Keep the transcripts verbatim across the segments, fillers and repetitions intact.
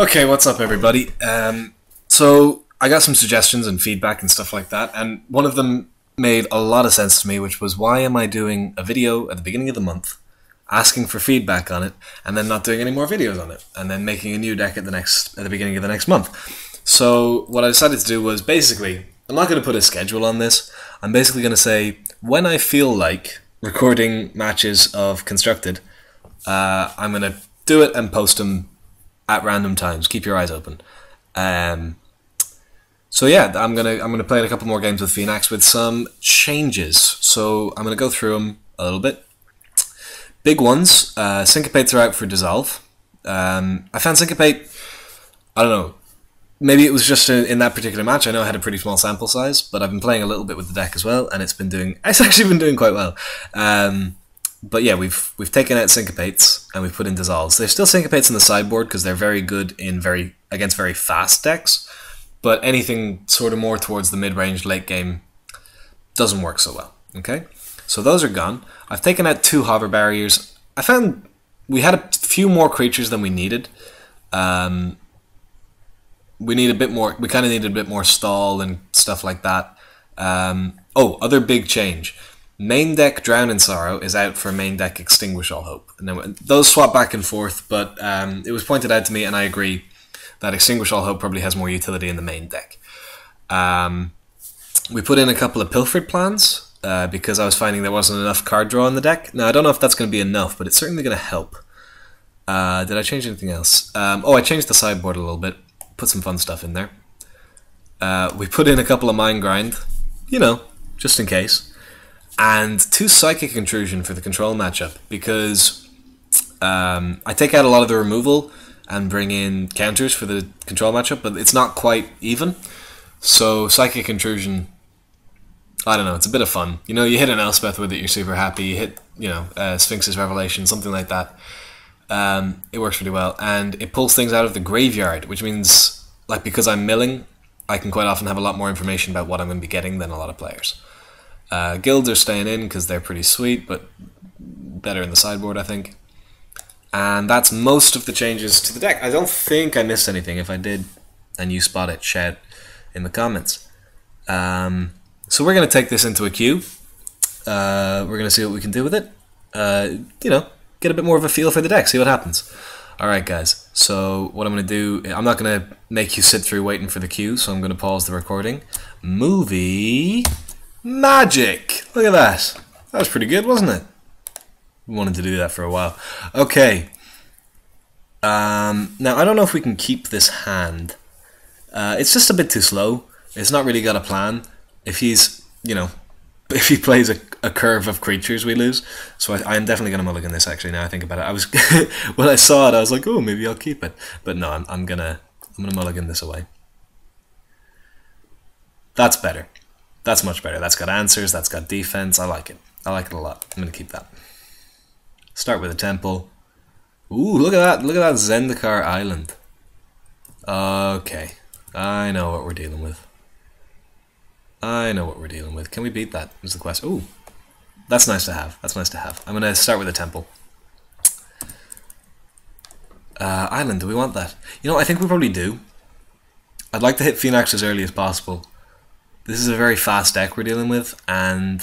Okay, what's up, everybody? Um, so I got some suggestions and feedback and stuff like that, and one of them made a lot of sense to me, which was, why am I doing a video at the beginning of the month asking for feedback on it and then not doing any more videos on it, and then making a new deck at the next at the beginning of the next month? So what I decided to do was, basically, I'm not going to put a schedule on this. I'm basically going to say, when I feel like recording matches of Constructed, uh, I'm going to do it and post them at random times. Keep your eyes open. Um, so yeah, I'm gonna I'm gonna play a couple more games with Phenax with some changes. So I'm gonna go through them a little bit. Big ones. Uh, Syncopates are out for Dissolve. Um, I found Syncopate, I don't know, maybe it was just in, in that particular match. I know I had a pretty small sample size, but I've been playing a little bit with the deck as well, and it's been doing it's actually been doing quite well. Um, But yeah, we've we've taken out Syncopates and we've put in Dissolves. There's still Syncopates in the sideboard because they're very good in very against very fast decks, but anything sort of more towards the mid-range late game doesn't work so well. Okay, so those are gone. I've taken out two Hover Barriers. I found we had a few more creatures than we needed. Um, we need a bit more. We kind of needed a bit more stall and stuff like that. Um, oh, other big change. Main deck Drown in Sorrow is out for main deck Extinguish All Hope. And then those swap back and forth, but um, it was pointed out to me, and I agree, that Extinguish All Hope probably has more utility in the main deck. Um, we put in a couple of Pilfered Plans, uh, because I was finding there wasn't enough card draw in the deck. Now, I don't know if that's going to be enough, but it's certainly going to help. Uh, did I change anything else? Um, oh, I changed the sideboard a little bit. Put some fun stuff in there. Uh, we put in a couple of Mind Grind, you know, just in case. And two Psychic Intrusion for the control matchup, because um, I take out a lot of the removal and bring in counters for the control matchup, but it's not quite even. So Psychic Intrusion, I don't know, it's a bit of fun. You know, you hit an Elspeth with it, you're super happy. You hit, you know, uh, Sphinx's Revelation, something like that. Um, it works really well, and it pulls things out of the graveyard, which means, like, because I'm milling, I can quite often have a lot more information about what I'm going to be getting than a lot of players. Uh, guilds are staying in because they're pretty sweet, but better in the sideboard, I think. And that's most of the changes to the deck. I don't think I missed anything. If I did, and you spot it, shout in the comments. Um, so we're going to take this into a queue. Uh, we're going to see what we can do with it. Uh, you know, get a bit more of a feel for the deck, see what happens. Alright guys, so what I'm going to do, I'm not going to make you sit through waiting for the queue, so I'm going to pause the recording. Movie... Magic! Look at that. That was pretty good, wasn't it? We wanted to do that for a while. Okay. Um, now, I don't know if we can keep this hand. Uh, it's just a bit too slow. It's not really got a plan. If he's, you know, if he plays a, a curve of creatures, we lose. So I, I'm definitely going to mulligan this, actually, now I think about it. I was when I saw it, I was like, oh, maybe I'll keep it. But no, I'm, I'm going to I'm gonna mulligan this away. That's better. That's much better. That's got answers, that's got defense. I like it. I like it a lot. I'm going to keep that. Start with a temple. Ooh, look at that. Look at that Zendikar Island. Okay. I know what we're dealing with. I know what we're dealing with. Can we beat that? Is the question. Ooh. That's nice to have. That's nice to have. I'm going to start with a temple. Uh, island, do we want that? You know, I think we probably do. I'd like to hit Phenax as early as possible. This is a very fast deck we're dealing with, and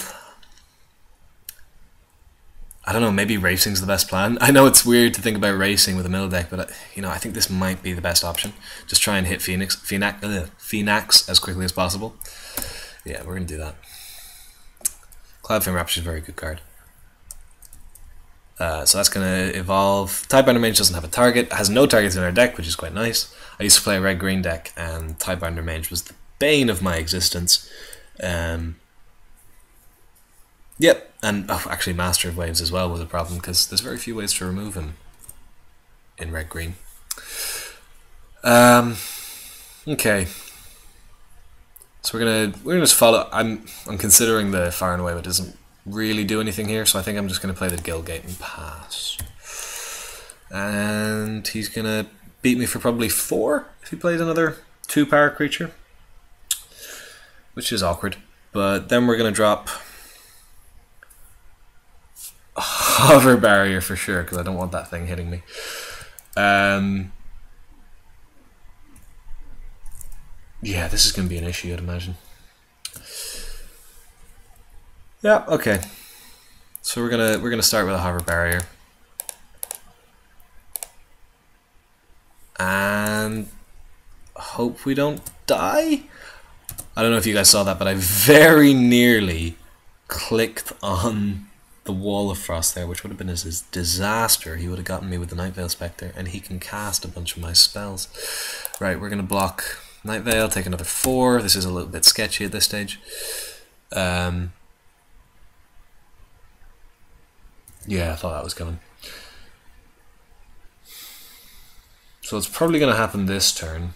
I don't know, maybe racing's the best plan. I know it's weird to think about racing with a middle deck, but I, you know, I think this might be the best option. Just try and hit Phoenix, Phenax, ugh, Phenax as quickly as possible. Yeah, we're going to do that. Cloudfin Raptor is a very good card. Uh, so that's going to evolve. Tidebinder Mage doesn't have a target, has no targets in our deck, which is quite nice. I used to play a red-green deck, and Tidebinder Mage was the bane of my existence. Um, yep, and oh, actually Master of Waves as well was a problem, because there's very few ways to remove him in red-green. Um, okay, so we're gonna we're gonna just follow. I'm I'm considering the Far and Away, but it doesn't really do anything here, so I think I'm just gonna play the Guildgate and pass. And he's gonna beat me for probably four if he plays another two-power creature, which is awkward. But then we're going to drop a Hover Barrier for sure, because I don't want that thing hitting me. Um, Yeah, this is going to be an issue, I'd imagine. Yeah, okay. So we're gonna we're gonna start with a Hover Barrier. And hope we don't die. I don't know if you guys saw that, but I very nearly clicked on the Wall of Frost there, which would have been his, his disaster. He would have gotten me with the Night Veil Spectre, and he can cast a bunch of my spells. Right, we're gonna block Night Veil, take another four. This is a little bit sketchy at this stage. Um Yeah, I thought that was coming. So it's probably going to happen this turn.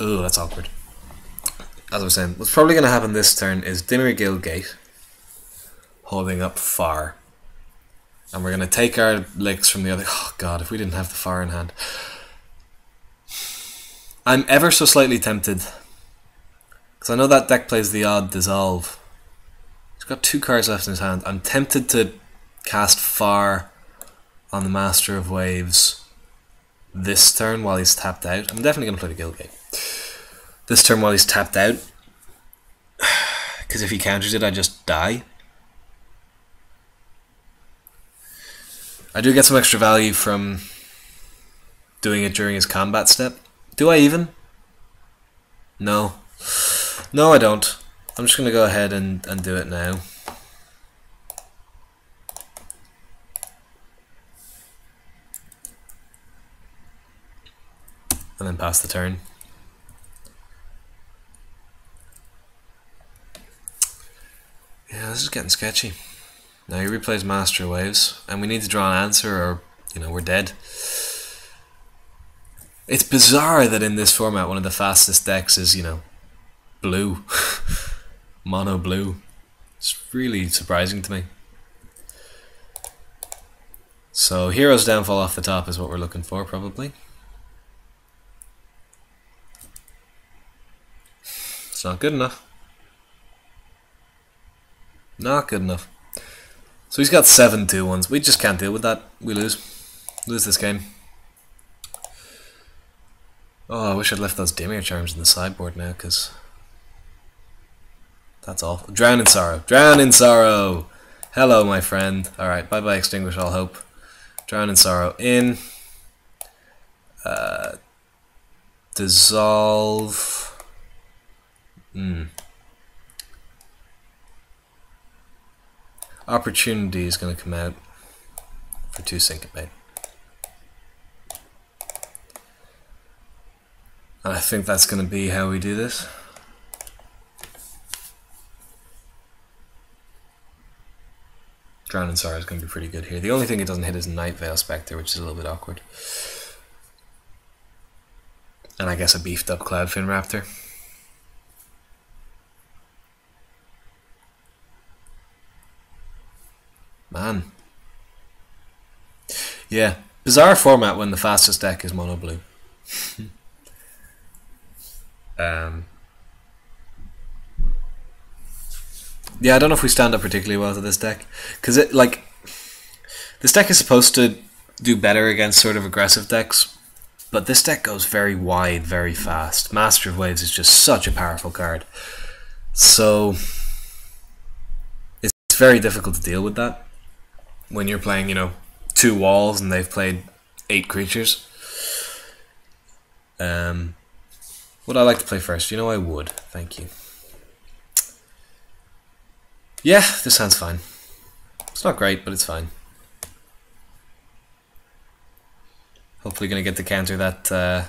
Oh, that's awkward. As I was saying, what's probably going to happen this turn is Dimir Guildgate holding up Far. And we're going to take our licks from the other... Oh god, if we didn't have the Far in hand. I'm ever so slightly tempted, because I know that deck plays the odd Dissolve. Got two cards left in his hand. I'm tempted to cast Far on the Master of Waves this turn while he's tapped out. I'm definitely going to play the Guildgate this turn while he's tapped out, because if he counters it I just die. I do get some extra value from doing it during his combat step. Do I even? No. No, I don't. I'm just going to go ahead and, and do it now. And then pass the turn. Yeah, this is getting sketchy. Now he replays Master Waves, and we need to draw an answer or, you know, we're dead. It's bizarre that in this format one of the fastest decks is, you know, blue. Mono blue. It's really surprising to me. So Hero's Downfall off the top is what we're looking for, probably. It's not good enough. Not good enough. So he's got seven two ones. We just can't deal with that. We lose. Lose this game. Oh, I wish I'd left those Dimir Charms in the sideboard now, because... that's all. Drown in Sorrow. Drown in Sorrow! Hello, my friend. Alright, bye-bye, Extinguish All Hope. Drown in Sorrow in. Uh, dissolve. Hmm. Opportunity is going to come out for two Syncopate. And I think that's going to be how we do this. Drown in Sorrow is going to be pretty good here. The only thing it doesn't hit is Night Veil Spectre, which is a little bit awkward. And I guess a beefed up Cloudfin Raptor. Man. Yeah, bizarre format when the fastest deck is mono blue. um... Yeah, I don't know if we stand up particularly well to this deck, because it like this deck is supposed to do better against sort of aggressive decks, but this deck goes very wide, very fast. Master of Waves is just such a powerful card, so it's very difficult to deal with that when you're playing, you know, two walls and they've played eight creatures. Um, would I like to play first? You know, I would. Thank you. Yeah, this sounds fine. It's not great, but it's fine. Hopefully gonna get to counter that, uh,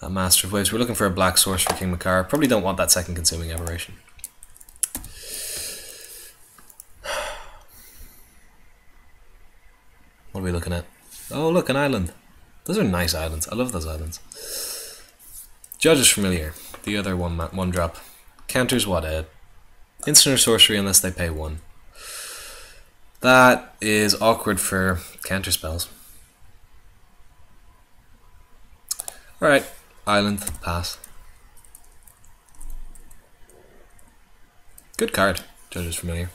that Master of Waves. We're looking for a black source for King Macar. Probably don't want that second Consuming Aberration. What are we looking at? Oh look, an island. Those are nice islands. I love those islands. Judges Familiar. The other one, ma one drop. Counters what? A instant or sorcery unless they pay one. That is awkward for counter spells. Alright, island, pass. Good card, Judges Familiar.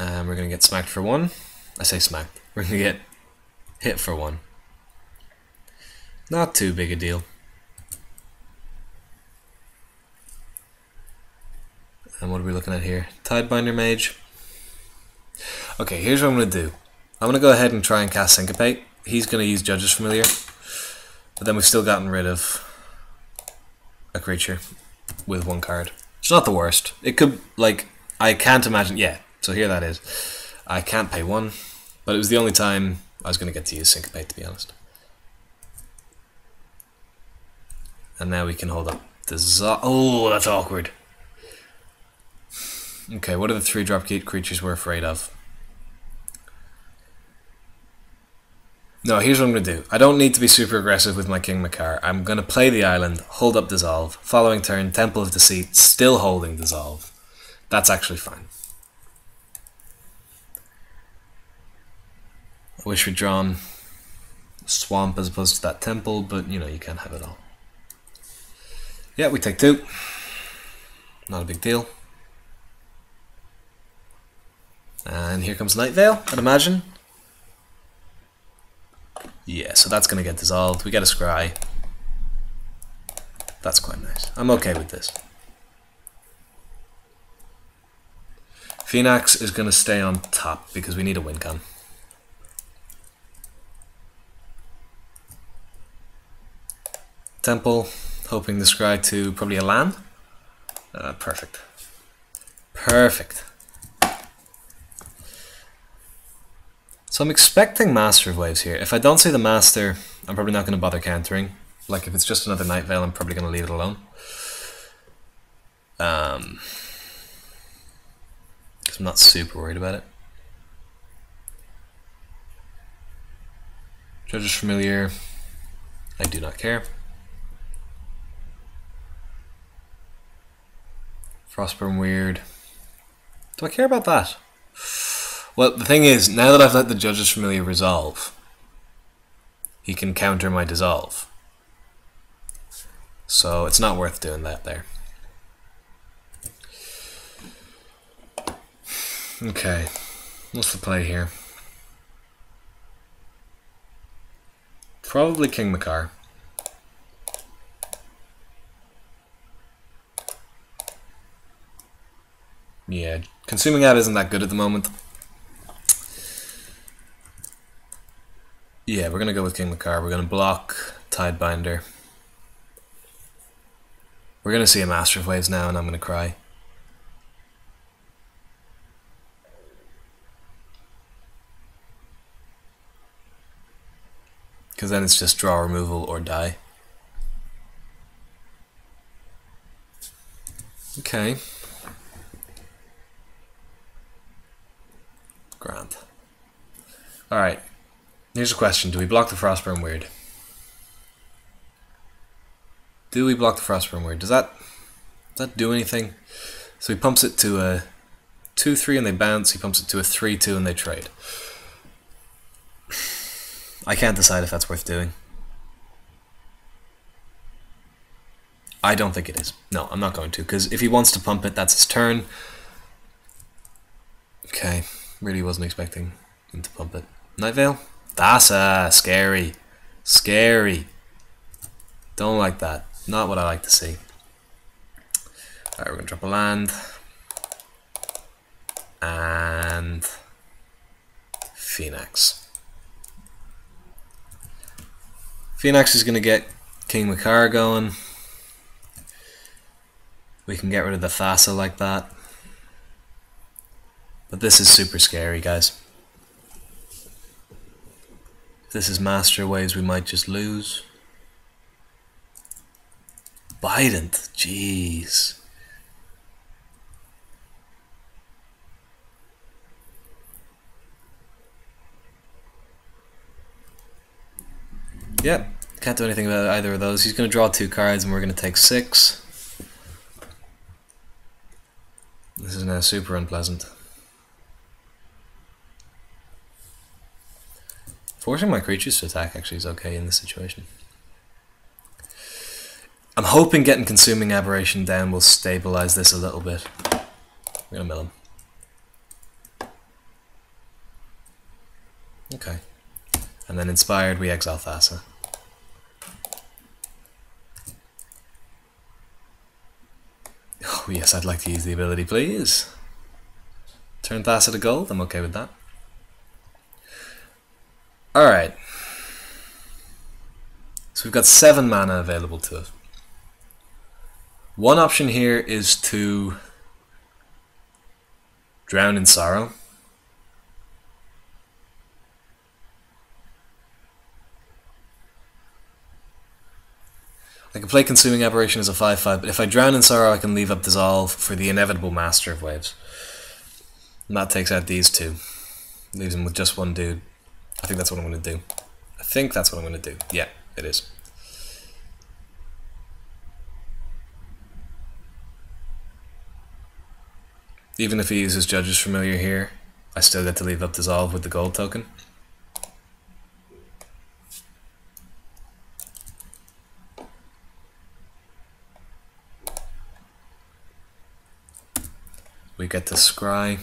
And we're going to get smacked for one. I say smacked. We're going to get Hit for one. Not too big a deal. And what are we looking at here? Tidebinder Mage. Okay, here's what I'm going to do. I'm going to go ahead and try and cast Syncopate. He's going to use Judges Familiar. But then we've still gotten rid of a creature with one card. It's not the worst. It could, like, I can't imagine. Yeah, so here that is. I can't pay one. But it was the only time I was going to get to use Syncopate, to be honest. And now we can hold up Dissolve. Oh, that's awkward. Okay, what are the three drop creatures we're afraid of? No, here's what I'm going to do. I don't need to be super aggressive with my King Macar. I'm going to play the island, hold up Dissolve, following turn, Temple of Deceit, still holding Dissolve. That's actually fine. I wish we'd drawn Swamp as opposed to that Temple, but you know, you can't have it all. Yeah, we take two. Not a big deal. And here comes Night Veil, I'd imagine. Yeah, so that's going to get dissolved. We get a scry. That's quite nice. I'm okay with this. Phenax is going to stay on top because we need a win con. Temple, hoping the scry to probably a land. Uh, perfect. Perfect. So I'm expecting Master of Waves here. If I don't see the Master, I'm probably not going to bother countering. Like, if it's just another Night Veil, I'm probably going to leave it alone. Um, because I'm not super worried about it. Judges Familiar. I do not care. Frostburn Weird. Do I care about that? Well, the thing is, now that I've let the Judges Familiar resolve, he can counter my Dissolve. So it's not worth doing that there. Okay, what's the play here? Probably King Macar. Yeah, Consuming Ab isn't that good at the moment. Yeah, we're going to go with King Macar. We're going to block Tidebinder. We're going to see a Master of Waves now, and I'm going to cry. Because then it's just draw, removal, or die. Okay. Grand. Alright. Here's a question. Do we block the Frostburn Weird? Do we block the Frostburn Weird? Does that, does that do anything? So he pumps it to a two three and they bounce. He pumps it to a three two and they trade. I can't decide if that's worth doing. I don't think it is. No, I'm not going to. Because if he wants to pump it, that's his turn. Okay. Really wasn't expecting him to pump it. Night Veil? Thassa, scary, scary. Don't like that. Not what I like to see. All right, we're gonna drop a land, and Phenax. Phenax is gonna get King Macar going. We can get rid of the Thassa like that. But this is super scary, guys. If this is Master Waves, we might just lose. Bident, jeez. Yep, can't do anything about either of those. He's going to draw two cards and we're going to take six. This is now super unpleasant. Forcing my creatures to attack actually is okay in this situation. I'm hoping getting Consuming Aberration down will stabilize this a little bit. I'm gonna mill him. Okay. And then inspired, we exile Thassa. Oh yes, I'd like to use the ability, please. Turn Thassa to gold, I'm okay with that. Alright. So we've got seven mana available to us. One option here is to Drown in Sorrow. I can play Consuming Aberration as a five five, but if I Drown in Sorrow I can leave up Dissolve for the inevitable Master of Waves. And that takes out these two. Leaves them with just one dude. I think that's what I'm going to do. I think that's what I'm going to do. Yeah, it is. Even if he uses Judges Familiar here, I still get to leave up Dissolve with the gold token. We get to scry.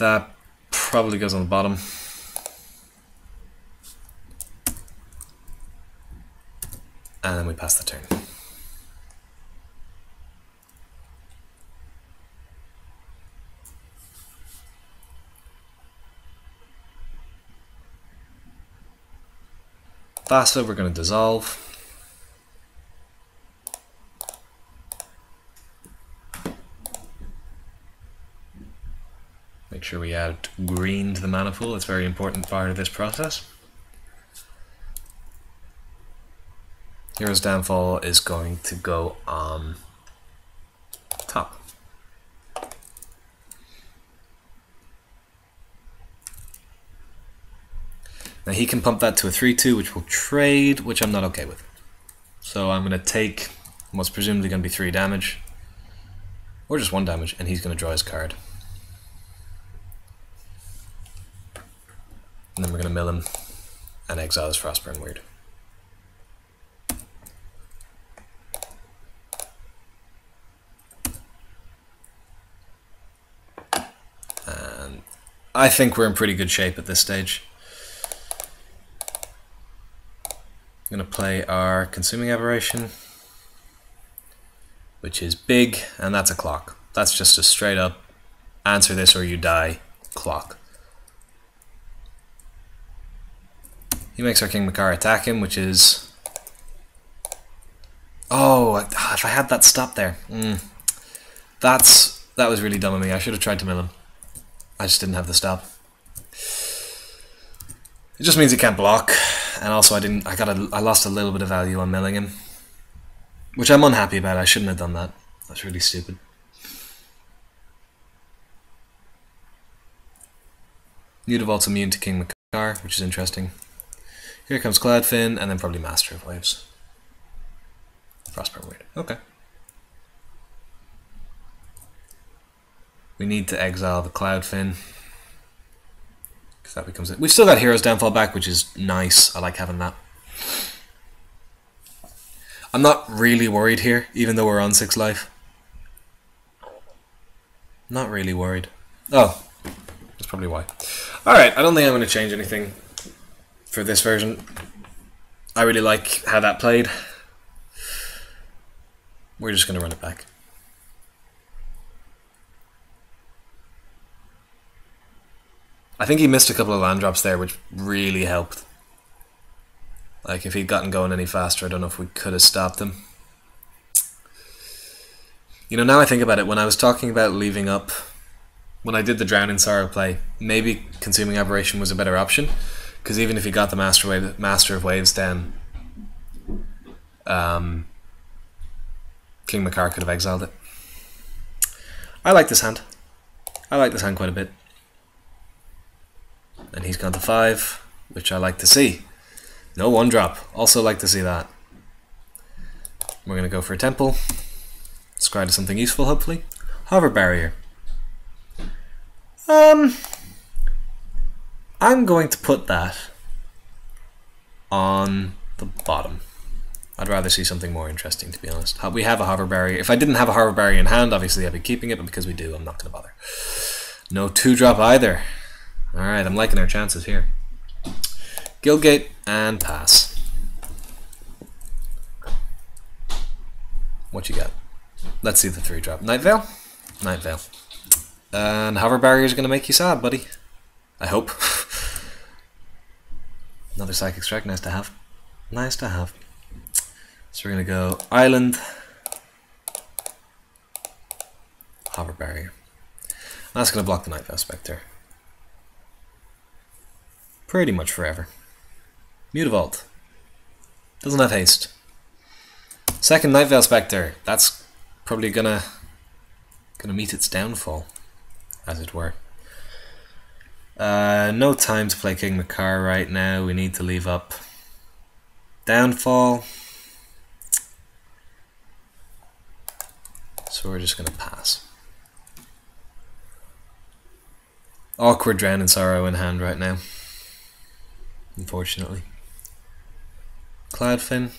That probably goes on the bottom. And then we pass the turn. Thassa, we're going to dissolve. Make sure we add green to the mana pool, it's a very important part of this process. Hero's Downfall is going to go on top. Now he can pump that to a three two, which will trade, which I'm not okay with. So I'm going to take what's presumably going to be three damage, or just one damage, and he's going to draw his card. And then we're going to mill him and exile his Frostburn Weird. And I think we're in pretty good shape at this stage. I'm going to play our Consuming Aberration, which is big, and that's a clock. That's just a straight up answer this or you die clock. He makes our King Macar attack him, which is... Oh, if I had that stop there. Mm. That's That was really dumb of me. I should have tried to mill him. I just didn't have the stop. It just means he can't block, and also I didn't. I got. A, I lost a little bit of value on milling him, which I'm unhappy about. I shouldn't have done that. That's really stupid. Mutavault's immune to King Macar, which is interesting. Here comes Cloudfin, and then probably Master of Waves. Frostburn Weird. Okay. We need to exile the Cloudfin. Because that becomes it. We've still got Hero's Downfall back, which is nice. I like having that. I'm not really worried here, even though we're on six life. Not really worried. Oh, that's probably why. Alright, I don't think I'm going to change anything for this version. I really like how that played. We're just going to run it back. I think he missed a couple of land drops there, which really helped. Like, if he'd gotten going any faster, I don't know if we could have stopped him. You know, now I think about it, when I was talking about leaving up, when I did the Drown in Sorrow play, maybe Consuming Aberration was a better option. Because even if he got the Master, Wave, Master of Waves down, um, King Macar could have exiled it. I like this hand. I like this hand quite a bit. And he's gone to five, which I like to see. No one drop. Also like to see that. We're going to go for a temple. Scry to something useful, hopefully. Hover Barrier. Um... I'm going to put that on the bottom. I'd rather see something more interesting, to be honest. We have a Hover Barrier. If I didn't have a Hover Barrier in hand, obviously I'd be keeping it, but because we do, I'm not going to bother. No two drop either. Alright, I'm liking our chances here. Guildgate and pass. What you got? Let's see the three drop. Night Veil? Night Veil. And Hover Barrier is going to make you sad, buddy. I hope. Another Psychic Strike, nice to have. Nice to have. So we're going to go Island, Hover Barrier. That's going to block the Night Veil Spectre. Pretty much forever. Mutavault. Doesn't have haste. Second Night Veil Spectre. That's probably gonna gonna meet its downfall, as it were. Uh, no time to play King Macar right now. We need to leave up Downfall. So we're just gonna pass. Awkward Drown in Sorrow in hand right now, unfortunately. Cloudfin.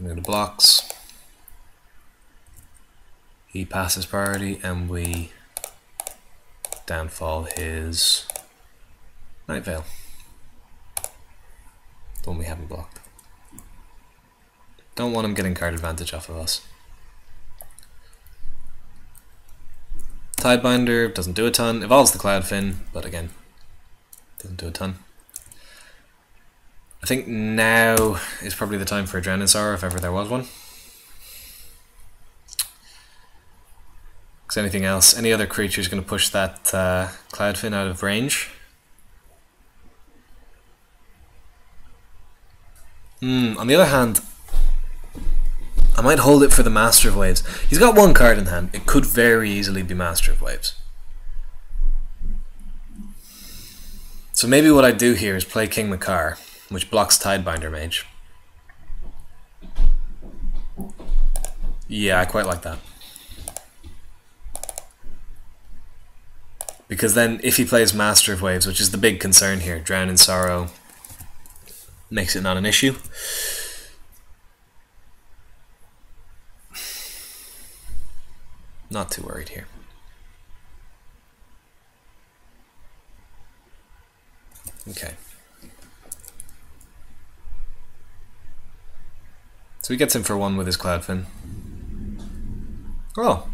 Go to blocks. He passes priority and we downfall his Night Veil. The one we haven't blocked. Don't want him getting card advantage off of us. Tidebinder doesn't do a ton. Evolves the Cloudfin, but again, doesn't do a ton. I think now is probably the time for a Drown in Sorrow, if ever there was one. Because anything else, any other creature is going to push that uh, Cloudfin out of range. Mm, on the other hand, I might hold it for the Master of Waves. He's got one card in hand. It could very easily be Master of Waves. So maybe what I do here is play King Macar, which blocks Tidebinder Mage. Yeah, I quite like that. Because then if he plays Master of Waves, which is the big concern here, Drown in Sorrow makes it not an issue. Not too worried here. Okay. So he gets in for one with his Cloudfin. Oh. Well,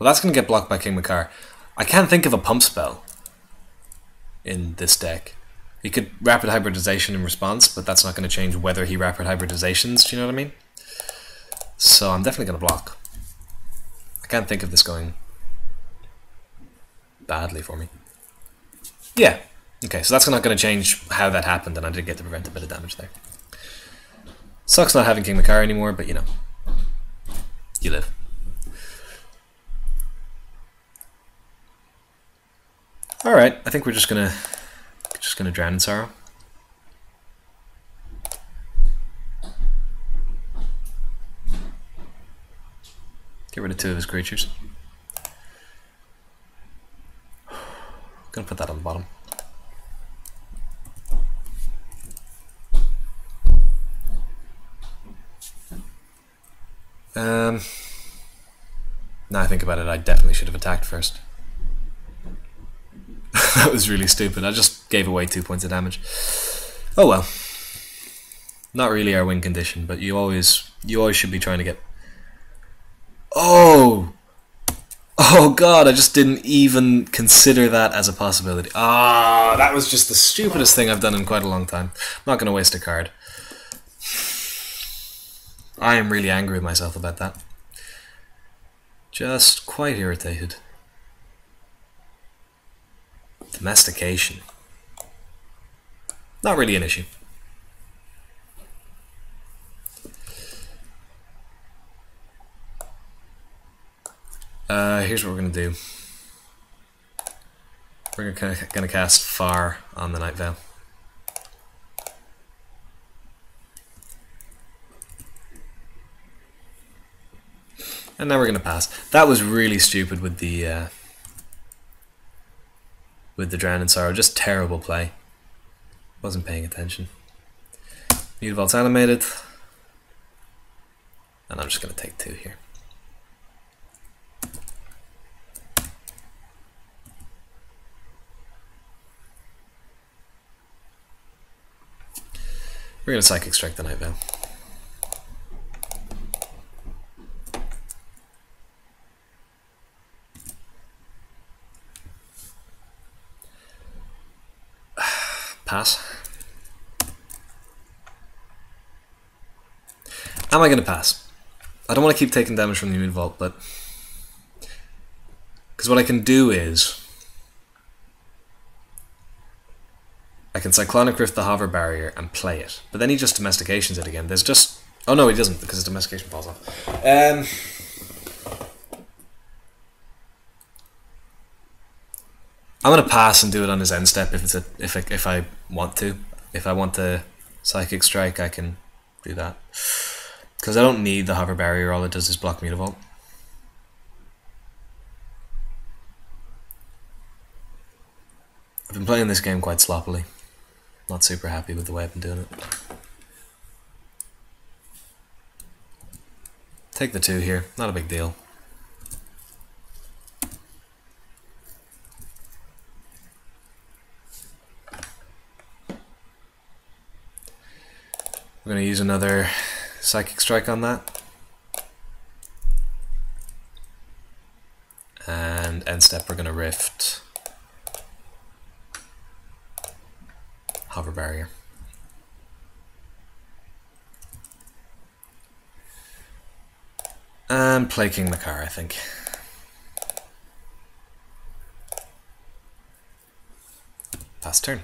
that's going to get blocked by King Macar. I can't think of a pump spell in this deck. He could Rapid Hybridization in response, but that's not going to change whether he Rapid Hybridizations, do you know what I mean? So I'm definitely going to block. I can't think of this going badly for me. Yeah. Okay, so that's not going to change how that happened, and I did get to prevent a bit of damage there. Sucks not having King Macar anymore, but you know, you live. All right, I think we're just gonna just gonna Drown in Sorrow. Get rid of two of his creatures. I'm gonna put that on the bottom. Um, now I think about it, I definitely should have attacked first. That was really stupid. I just gave away two points of damage. Oh well. Not really our win condition, but you always you always should be trying to get... Oh! Oh god, I just didn't even consider that as a possibility. Ah, that was just the stupidest thing I've done in quite a long time. I'm not going to waste a card. I am really angry with myself about that. Just quite irritated. Domestication. Not really an issue. Uh, here's what we're going to do. We're going to cast Far on the Night Veil. And now we're going to pass. That was really stupid with the uh, with the Drown in Sorrow. Just terrible play. Wasn't paying attention. Mutavault's animated. and I'm just going to take two here. We're going to Psychic Strike the Night Veil. Pass. Am I going to pass? I don't want to keep taking damage from the Mutavault, but... because what I can do is... I can Cyclonic Rift the Hover Barrier and play it. But then he just domestications it again. There's just... oh no, he doesn't, because his domestication falls off. Um, I'm going to pass and do it on his end step if, it's a, if, I, if I want to. If I want to Psychic Strike, I can do that. Because I don't need the Hover Barrier, all it does is block Mutavault. I've been playing this game quite sloppily. Not super happy with the way I've been doing it. Take the two here, not a big deal. We're going to use another Psychic Strike on that. And end step we're going to Rift Hover Barrier. And play King Macar, I think. Pass turn.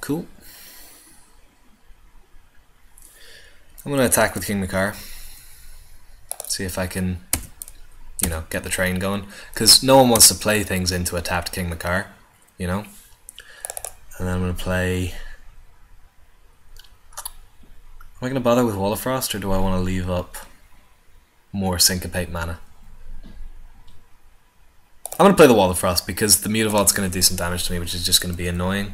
Cool. I'm going to attack with King Macar. See if I can, you know, get the train going. Because no one wants to play things into a tapped King Macar, you know? And then I'm going to play... am I going to bother with Wall of Frost, or do I want to leave up more Syncopate mana? I'm going to play the Wall of Frost, because the Mutavault's going to do some damage to me, which is just going to be annoying.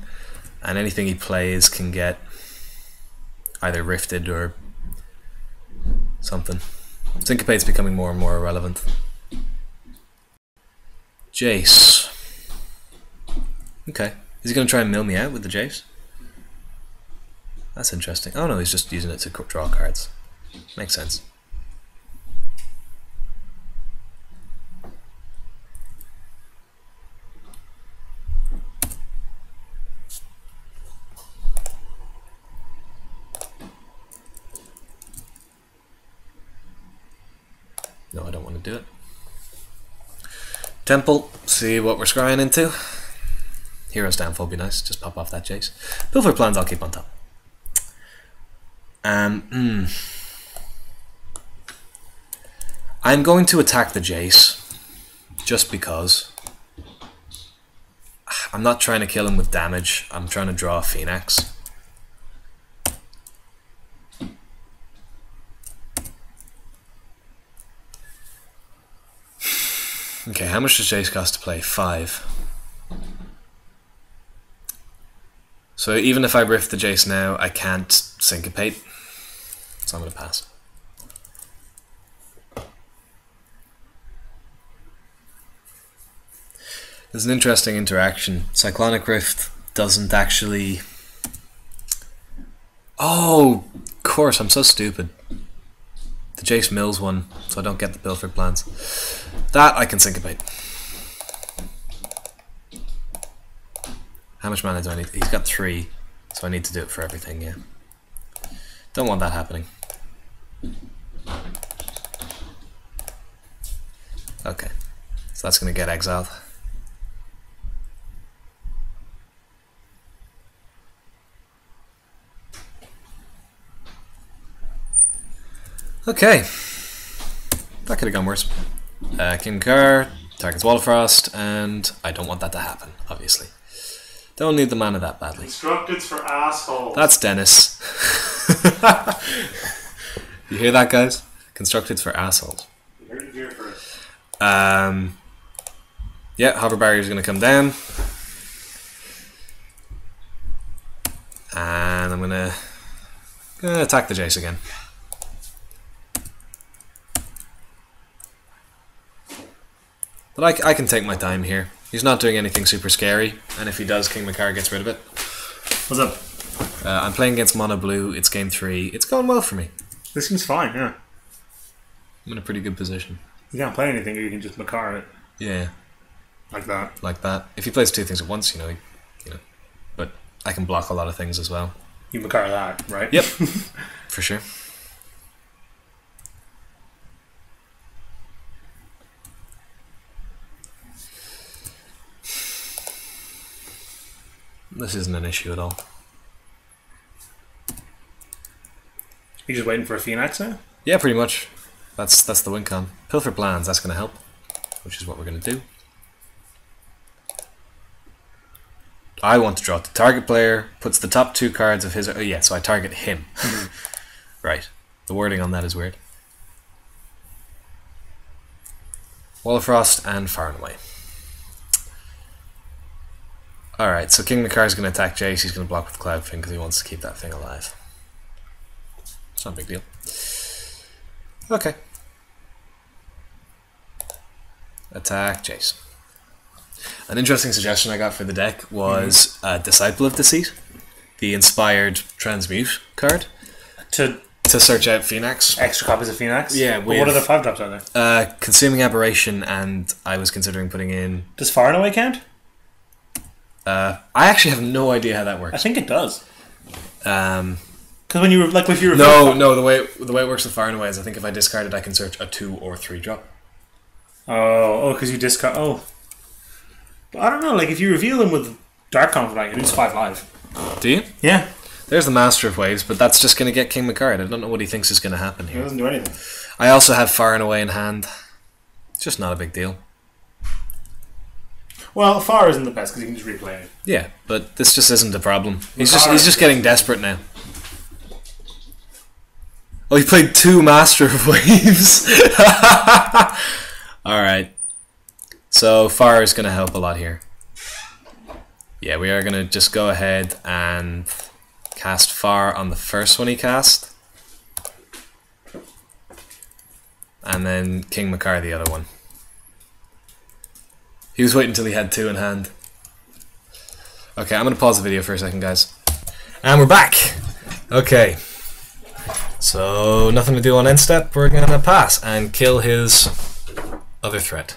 And anything he plays can get either rifted or something. Syncopate's becoming more and more irrelevant. Jace. Okay. Is he going to try and mill me out with the Jace? That's interesting. Oh no, he's just using it to draw cards. Makes sense. No, I don't want to do it. Temple, see what we're scrying into. Hero's Downfall would be nice, just pop off that Jace. Pilfered Plans I'll keep on top. Um, mm. I'm going to attack the Jace, just because. I'm not trying to kill him with damage, I'm trying to draw a Phenax. Okay, how much does Jace cost to play? Five. So even if I rift the Jace now, I can't Syncopate. So I'm going to pass. There's an interesting interaction. Cyclonic Rift doesn't actually... oh, of course, I'm so stupid. The Jace mills one, so I don't get the Pilfered Plans. That I can Syncopate. How much mana do I need? He's got three, so I need to do it for everything, yeah. Don't want that happening. Okay, so that's going to get exiled. Okay, that could have gone worse. Uh, King Macar targets Wall of Frost, and I don't want that to happen, obviously. Don't need the mana that badly. Constructed's for assholes. That's Dennis. You hear that, guys? Constructed's for assholes. You heard it here first. Um, Yeah, Hover Barrier is going to come down. And I'm going to attack the Jace again. But I, I can take my time here. He's not doing anything super scary, and if he does, King Macar gets rid of it. What's up? Uh, I'm playing against Mono Blue. It's game three. It's going well for me. This seems fine, yeah. I'm in a pretty good position. You can't play anything, or you can just Macar it. Yeah. Like that. Like that. If he plays two things at once, you know, he, you know. But I can block a lot of things as well. You Macar that, right? Yep. For sure. This isn't an issue at all. You just waiting for a Phenax now? Yeah, pretty much. That's that's the win con. Pilfered Plans, that's going to help, which is what we're going to do. I want to draw it. The target player puts the top two cards of his... Oh yeah, so I target him. Right. The wording on that is weird. Wall of Frost and Far and Away. Alright, so King Macar is going to attack Jace. He's going to block with Cloudfin because he wants to keep that thing alive. It's not a big deal. Okay. Attack Jace. An interesting suggestion I got for the deck was mm-hmm. uh, Disciple of Deceit, the inspired Transmute card. To to search out Phenax. Extra copies of Phenax? Yeah. But what other five drops are there? Uh, Consuming Aberration, and I was considering putting in... Does Far and Away count? Uh, I actually have no idea how that works. I think it does. Um... Because when you like if you no no the way the way it works with Far and Away is I think if I discard it I can search a two or three drop. Oh oh, because you discard oh. But I don't know, like if you reveal them with Dark Confidant, it's five live. Do you? Yeah. There's the Master of Waves, but that's just going to get King Macar. I don't know what he thinks is going to happen here. He doesn't do anything. I also have Far and Away in hand. It's just not a big deal. Well, Far isn't the best because you can just replay it. Yeah, but this just isn't a problem. He's just he's just getting desperate now. Oh, he played two Master of Waves. Alright. So, Far is going to help a lot here. Yeah, we are going to just go ahead and cast Far on the first one he cast. And then King Macar the other one. He was waiting until he had two in hand. Okay, I'm going to pause the video for a second, guys. And we're back! Okay. So, nothing to do on end step, we're going to pass and kill his other threat.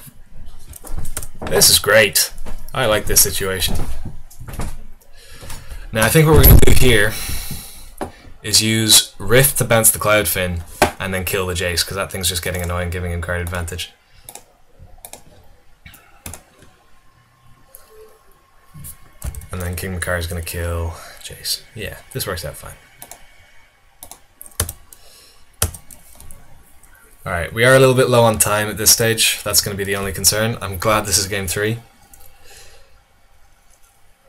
This is great. I like this situation. Now, I think what we're going to do here is use Rift to bounce the Cloudfin and then kill the Jace, because that thing's just getting annoying, giving him card advantage. And then King Macar is going to kill Jace. Yeah, this works out fine. Alright, we are a little bit low on time at this stage. That's going to be the only concern. I'm glad this is game three.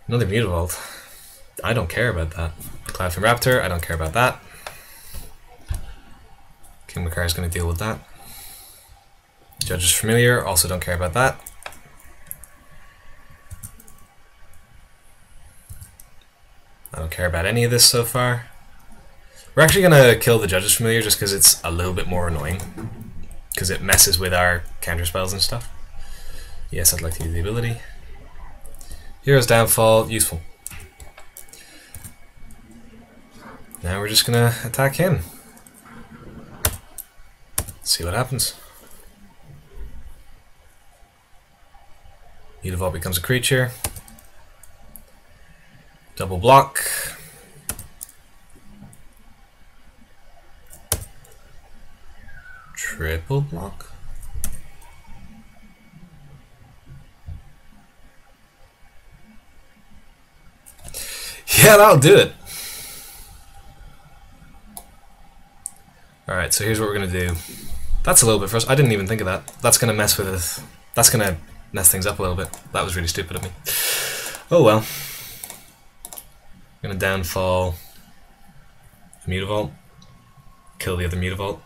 Another Mutavault. I don't care about that. Cloudfin Raptor, I don't care about that. King Macar is going to deal with that. Judges Familiar, also don't care about that. I don't care about any of this so far. We're actually going to kill the Judges Familiar just because it's a little bit more annoying. Because it messes with our counterspells and stuff. Yes, I'd like to use the ability. Hero's Downfall, useful. Now we're just going to attack him. See what happens. Mutavault becomes a creature. Double block. Triple block. Yeah, that'll do it. Alright, so here's what we're going to do. That's a little bit first. I didn't even think of that. That's going to mess with us. That's going to mess things up a little bit. That was really stupid of me. Oh well. I'm going to downfall a Mutavault. Kill the other Mutavault.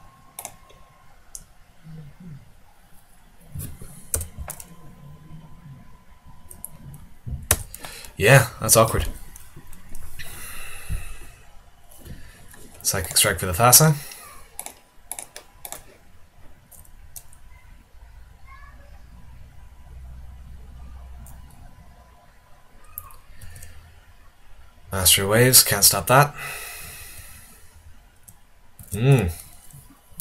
Yeah, that's awkward. Psychic Strike for the Thassa. Master of Waves, can't stop that. Mmm.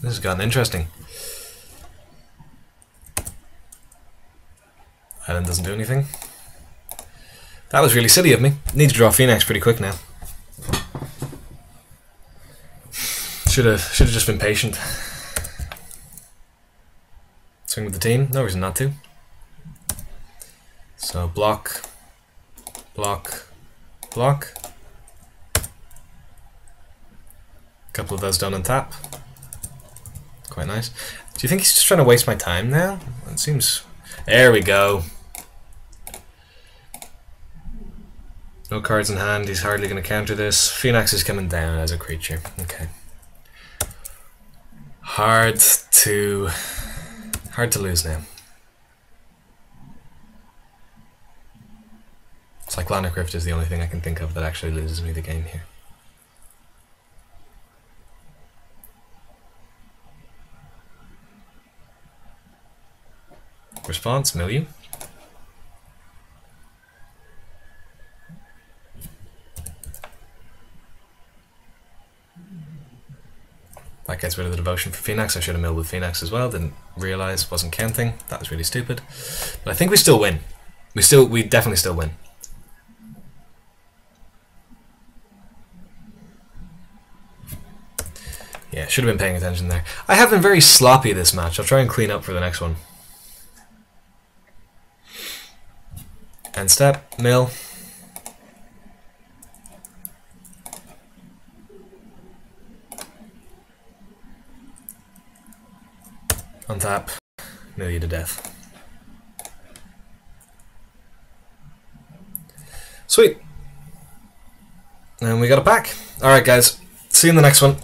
This has gotten interesting. Island doesn't do anything. That was really silly of me. Need to draw Phenax pretty quick now. Should have should have just been patient. Swing with the team, no reason not to. So block, block, block. A couple of those done on tap. Quite nice. Do you think he's just trying to waste my time now? It seems. There we go. No cards in hand, he's hardly going to counter this. Phenax is coming down as a creature. Okay. Hard to... hard to lose now. Cyclonic Rift is the only thing I can think of that actually loses me the game here. Response, Milieu. That gets rid of the devotion for Phenax. I should have milled with Phenax as well. Didn't realize, wasn't counting. That was really stupid. But I think we still win. We still, we definitely still win. Yeah, should have been paying attention there. I have been very sloppy this match. I'll try and clean up for the next one. And step, mill. Untap, mill you to death. Sweet. And we got it back. Alright guys, see you in the next one.